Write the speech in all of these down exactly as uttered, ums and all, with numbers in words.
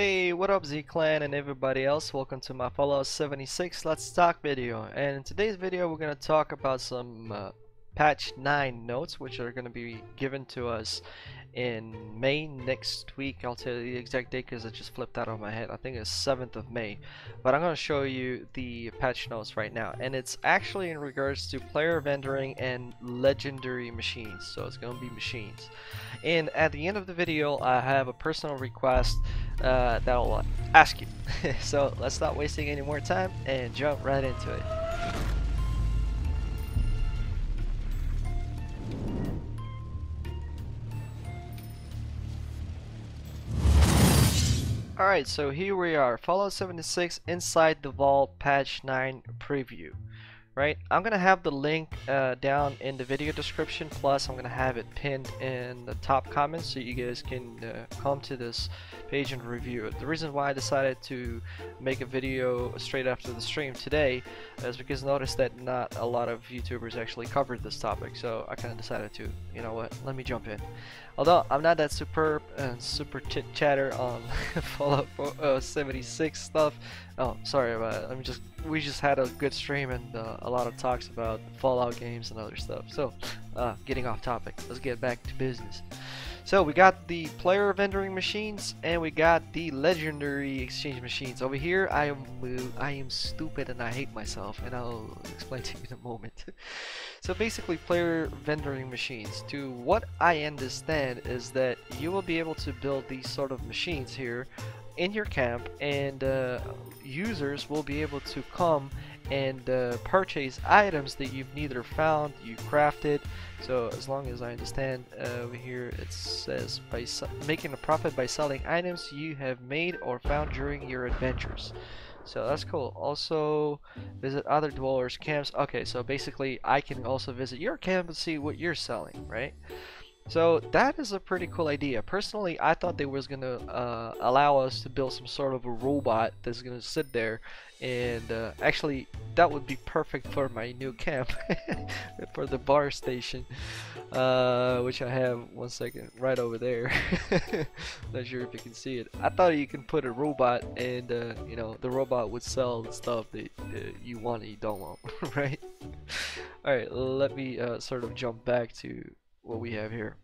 Hey, what up Z-Clan and everybody else, welcome to my Fallout seventy-six Let's Talk video. And in today's video we're going to talk about some uh, patch nine notes which are going to be given to us in May next week. I'll tell you the exact date because it just flipped out of my head. I think it's seventh of May, but I'm going to show you the patch notes right now, and it's actually in regards to player vendoring and legendary machines, so it's going to be machines. And at the end of the video I have a personal request uh, that I'll ask you. So let's stop wasting any more time and jump right into it. Alright, so here we are, Fallout seventy-six Inside the Vault patch nine preview. Right, I'm gonna have the link uh, down in the video description, plus I'm gonna have it pinned in the top comments so you guys can uh, come to this page and review it. The reason why I decided to make a video straight after the stream today is because I noticed that not a lot of YouTubers actually covered this topic, so I kinda decided to, you know what, let me jump in. Although I'm not that superb and super chit chatter on Fallout seventy-six stuff. Oh, sorry about it. I'm just we just had a good stream and uh, a lot of talks about Fallout games and other stuff. So, uh, getting off topic. Let's get back to business. So we got the player vendoring machines and we got the legendary exchange machines. Over here, I am uh, I am stupid and I hate myself, and I'll explain to you in a moment. So basically, player vendoring machines. To what I understand is that you will be able to build these sort of machines here in your camp, and uh, users will be able to come and uh, purchase items that you've neither found, you crafted. So as long as I understand, uh, over here it says by making a profit by selling items you have made or found during your adventures. So that's cool. Also visit other dwellers' camps. Okay, so basically I can also visit your camp and see what you're selling, right? So that is a pretty cool idea. Personally, I thought they was gonna uh, allow us to build some sort of a robot that's gonna sit there, and uh, actually that would be perfect for my new camp, for the bar station, uh, which I have one second right over there. Not sure if you can see it. I thought you can put a robot, and uh, you know, the robot would sell the stuff that, that you want and you don't want, right? All right, let me uh, sort of jump back to what we have here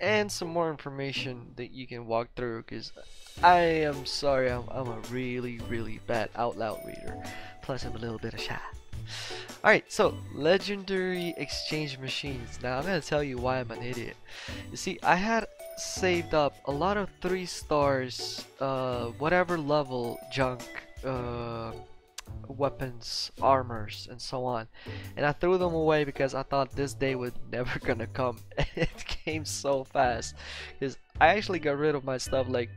and some more information that you can walk through, because I am sorry, I'm, I'm a really really bad out loud reader, plus I'm a little bit of shy. Alright, so legendary exchange machines. Now I'm gonna tell you why I'm an idiot. You see, I had saved up a lot of three stars uh, whatever level junk, uh, weapons, armors, and so on, and I threw them away because I thought this day was never gonna come. It came so fast, because I actually got rid of my stuff like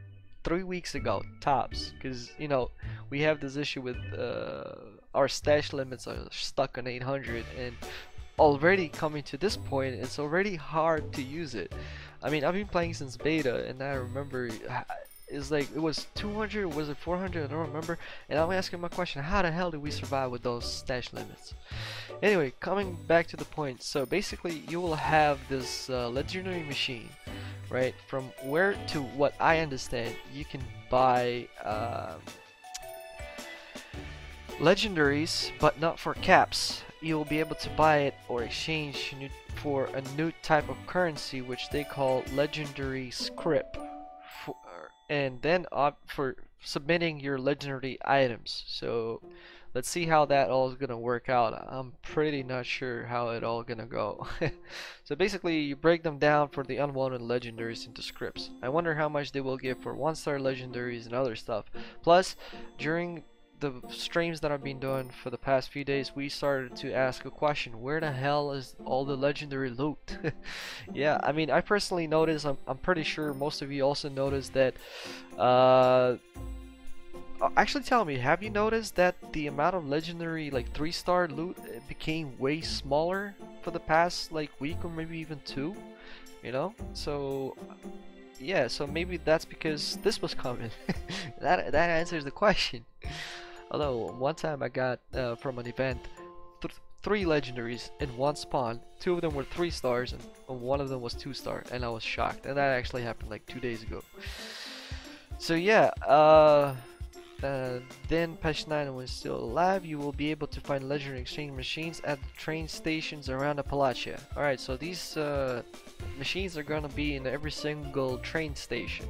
three weeks ago tops, because you know we have this issue with uh, our stash limits are stuck on eight hundred, and already coming to this point it's already hard to use it. I mean, I've been playing since beta, and I remember I, It's like it was two hundred, was it four hundred? I don't remember. And I'm asking my question: how the hell did we survive with those stash limits? Anyway, coming back to the point. So basically, you will have this uh, legendary machine, right? From where to what I understand, you can buy uh, legendaries, but not for caps. You will be able to buy it or exchange new for a new type of currency, which they call legendary scrip. For, and then opt for submitting your legendary items. So let's see how that all is gonna work out. I'm pretty not sure how it all gonna go. So basically you break them down for the unwanted legendaries into scripts. I wonder how much they will give for one star legendaries and other stuff. Plus, during the streams that I've been doing for the past few days, we started to ask a question: where the hell is all the legendary loot? Yeah, I mean, I personally noticed, I'm, I'm pretty sure most of you also noticed that, uh, actually tell me, have you noticed that the amount of legendary like three star loot became way smaller for the past like week or maybe even two, you know? So yeah, so maybe that's because this was coming. that, that answers the question. Although one time I got uh, from an event th three legendaries in one spawn. Two of them were three stars and one of them was two star, and I was shocked. And that actually happened like two days ago. So yeah, uh, uh, then Pashinyan was still alive. You will be able to find legendary exchange machines at the train stations around Appalachia. Alright, so these uh, machines are going to be in every single train station.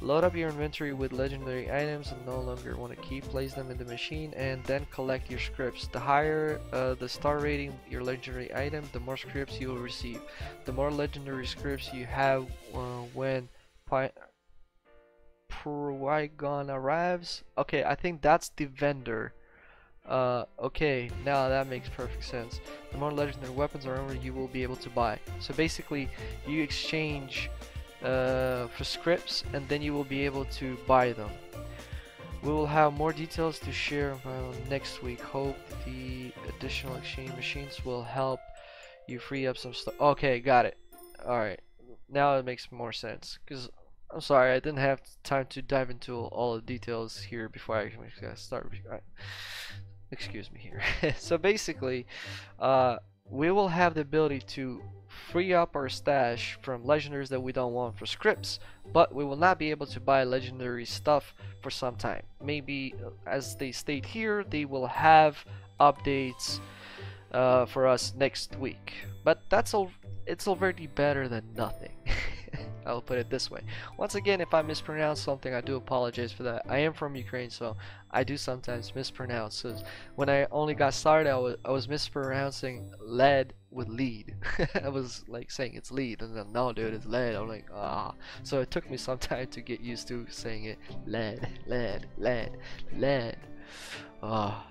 Load up your inventory with legendary items and no longer want to keep, place them in the machine, and then collect your scripts. The higher uh, the star rating your legendary item, the more scripts you will receive. The more legendary scripts you have uh, when Purveyor arrives. Okay, I think that's the vendor. Uh, okay, now that makes perfect sense. The more legendary weapons or armor you will be able to buy. So basically, you exchange Uh, for scripts, and then you will be able to buy them. We will have more details to share uh, next week. Hope the additional exchange machines will help you free up some stuff. Okay, got it. Alright, now it makes more sense, because I'm sorry, I didn't have time to dive into all the details here before I start. Excuse me here. So basically, uh, we will have the ability to free up our stash from legendaries that we don't want for scripts, but we will not be able to buy legendary stuff for some time. Maybe, as they state here, they will have updates uh, for us next week, but that's all. It's already better than nothing. I'll put it this way. Once again, if I mispronounce something, I do apologize for that. I am from Ukraine, so I do sometimes mispronounce. So when I only got started, I was, I was mispronouncing lead with lead. I was like saying it's lead, and then no, dude, it's lead. I'm like, ah. So it took me some time to get used to saying it. Lead, lead, lead, lead. Ah.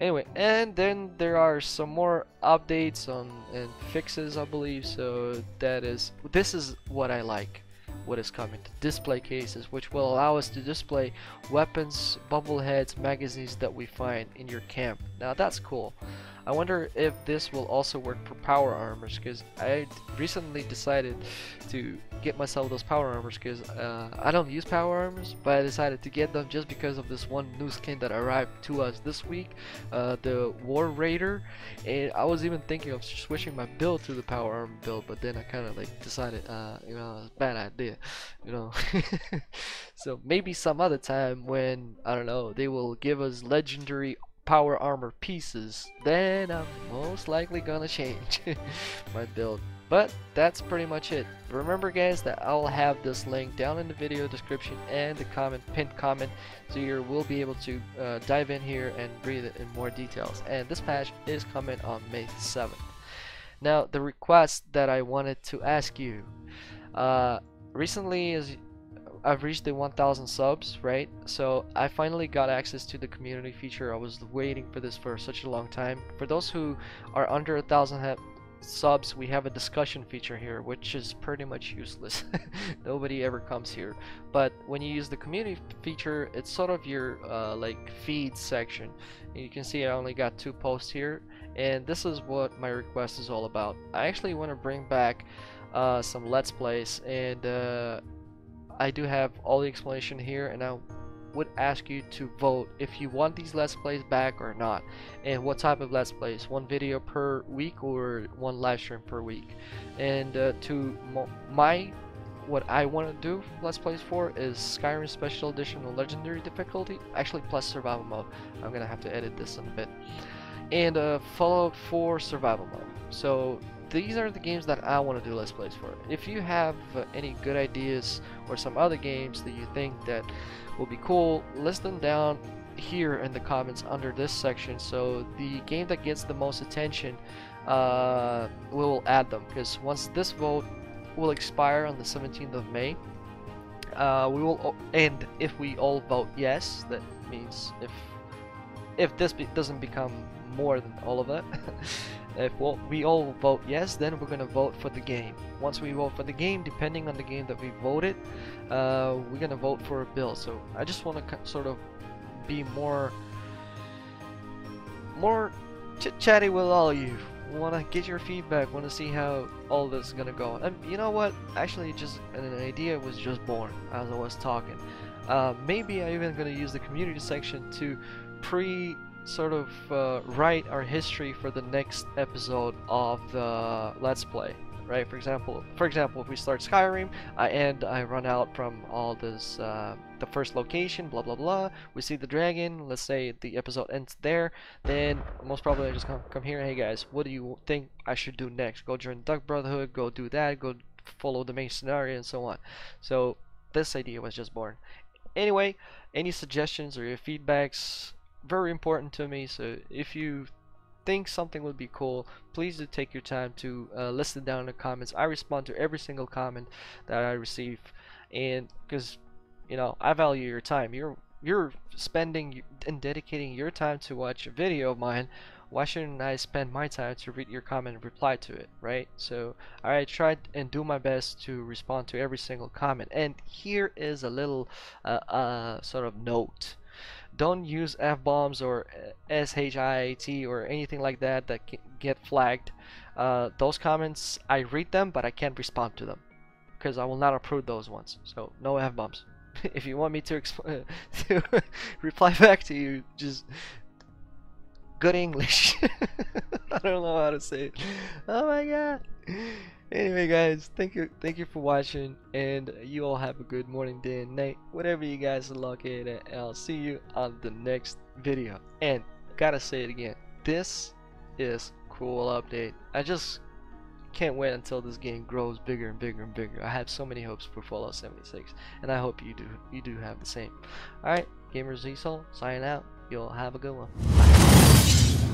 Anyway, and then there are some more updates on and fixes, I believe. So that is, this is what I like, what is coming to display cases, which will allow us to display weapons, bubbleheads, magazines that we find in your camp. Now that's cool. I wonder if this will also work for power armors, because I recently decided to get myself those power armors, because uh, I don't use power armors, but I decided to get them just because of this one new skin that arrived to us this week, uh, the War Raider, and I was even thinking of switching my build to the power armor build, but then I kind of like decided, uh, you know, it's a bad idea, you know. So maybe some other time when, I don't know, they will give us legendary power armor pieces, then I'm most likely gonna change my build. But that's pretty much it. Remember guys that I'll have this link down in the video description and the comment, pinned comment, so you will be able to uh, dive in here and read it in more details. And this patch is coming on May seventh. Now the request that I wanted to ask you, uh, recently is I've reached the one thousand subs, right? So I finally got access to the community feature. I was waiting for this for such a long time. For those who are under a thousand subs, we have a discussion feature here, which is pretty much useless. Nobody ever comes here. But when you use the community feature, it's sort of your uh, like feed section. And you can see I only got two posts here, and this is what my request is all about. I actually want to bring back uh, some Let's Plays, and uh, I do have all the explanation here, and I would ask you to vote if you want these Let's Plays back or not, and what type of Let's Plays, one video per week or one live stream per week. And uh, to my what I want to do Let's Plays for is Skyrim Special Edition on legendary difficulty, actually plus survival mode. I'm gonna have to edit this in a bit, and uh, Fallout four survival mode. So these are the games that I want to do Let's Plays for. If you have uh, any good ideas or some other games that you think that will be cool, list them down here in the comments under this section. So the game that gets the most attention, uh, we will add them, because once this vote will expire on the seventeenth of May, uh, we will, and if we all vote yes, that means if if this be doesn't become more than all of that. If we all vote yes, then we're gonna vote for the game. Once we vote for the game, depending on the game that we voted, uh, we're gonna vote for a build. So I just want to sort of be more, more chit-chatty with all of you. Want to get your feedback. Want to see how all this is gonna go. And you know what? Actually, just an idea was just born as I was talking. Uh, maybe I'm even gonna use the community section to pre. sort of uh, write our history for the next episode of the Let's Play. right? For example, for example, if we start Skyrim, I end, I run out from all this, uh, the first location, blah blah blah. We see the dragon. Let's say the episode ends there. Then most probably I just come come here. Hey guys, what do you think I should do next? Go join Dark Brotherhood. Go do that. Go follow the main scenario and so on. So this idea was just born. Anyway, any suggestions or your feedbacks, very important to me. So if you think something would be cool, please do take your time to uh, list it down in the comments. I respond to every single comment that I receive, and because you know I value your time. You're you're spending and dedicating your time to watch a video of mine. Why shouldn't I spend my time to read your comment and reply to it, right? So I tried and do my best to respond to every single comment. And here is a little uh, uh, sort of note. Don't use F-bombs or S H I A T or anything like that that can get flagged. Uh, those comments, I read them, but I can't respond to them because I will not approve those ones. So no F-bombs. If you want me to, exp to reply back to you, just... good English. I don't know how to say it. Oh my god. Anyway guys, thank you thank you for watching, and you all have a good morning, day, and night, whatever you guys are located at, and I'll see you on the next video. And gotta say it again, this is cool update. I just can't wait until this game grows bigger and bigger and bigger. I have so many hopes for Fallout seventy-six, and I hope you do you do have the same. Alright, Gamer Z Soul signing out. You all have a good one. Bye.